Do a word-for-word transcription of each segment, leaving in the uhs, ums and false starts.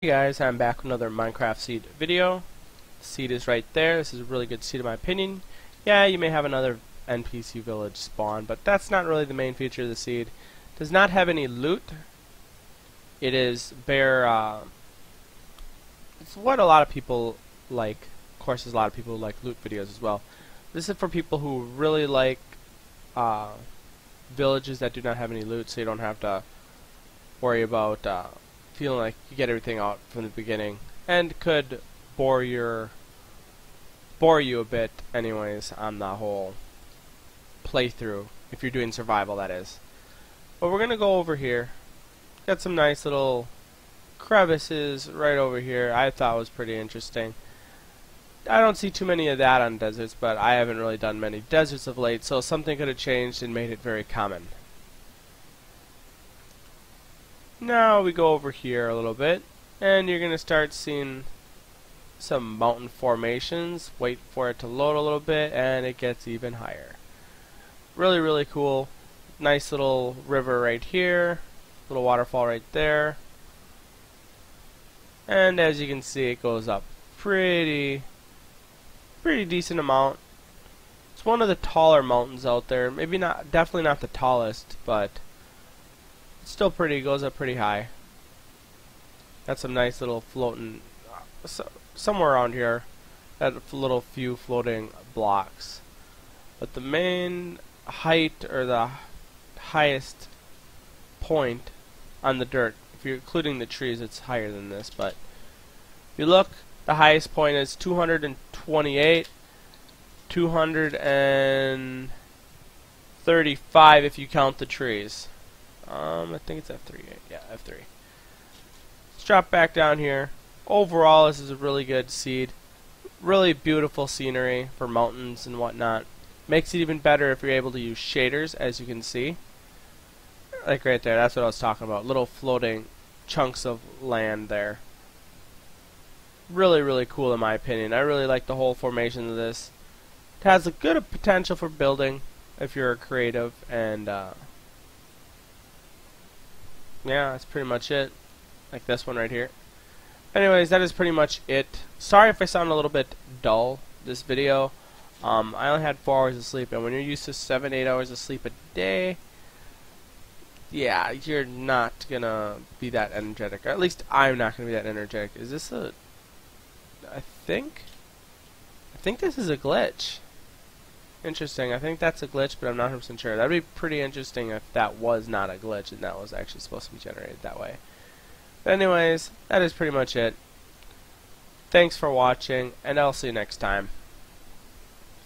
Hey guys, I'm back with another Minecraft seed video. Seed is right there. This is a really good seed in my opinion. Yeah, you may have another N P C village spawn, but that's not really the main feature of the seed. It does not have any loot. It is bare, uh, it's what a lot of people like. Of course, there's a lot of people who like loot videos as well. This is for people who really like uh, villages that do not have any loot, so you don't have to worry about uh, feeling like you get everything out from the beginning, and could bore your bore you a bit anyways on the whole playthrough if you're doing survival, that is. But we're gonna go over here. Got some nice little crevices right over here. I thought was pretty interesting. I don't see too many of that on deserts, but I haven't really done many deserts of late, so something could have changed and made it very common. Now we go over here a little bit, and you're going to start seeing some mountain formations. Wait for it to load a little bit, and it gets even higher. Really, really cool. Nice little river right here, little waterfall right there. And as you can see, it goes up pretty, pretty decent amount. It's one of the taller mountains out there. Maybe not, definitely not the tallest, but still pretty, goes up pretty high. Got some nice little floating, so, somewhere around here, got a little few floating blocks. But the main height, or the highest point on the dirt, if you're including the trees, it's higher than this, but if you look, the highest point is two hundred twenty-eight, two hundred thirty-five if you count the trees. Um, I think it's F three. Yeah, F three. Let's drop back down here. Overall, this is a really good seed. Really beautiful scenery for mountains and whatnot. Makes it even better if you're able to use shaders, as you can see. Like right there, that's what I was talking about. Little floating chunks of land there. Really, really cool in my opinion. I really like the whole formation of this. It has a good potential for building if you're creative and, uh, yeah, that's pretty much it. Like this one right here. Anyways, that is pretty much it. Sorry if I sound a little bit dull this video. Um, I only had four hours of sleep, and when you're used to seven, eight hours of sleep a day, yeah, you're not gonna be that energetic. Or at least I'm not gonna be that energetic. Is this a? I think. I think this is a glitch. Interesting. I think that's a glitch, but I'm not one hundred percent sure. That'd be pretty interesting if that was not a glitch and that was actually supposed to be generated that way. But anyways, that is pretty much it. Thanks for watching, and I'll see you next time.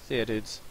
See ya, dudes.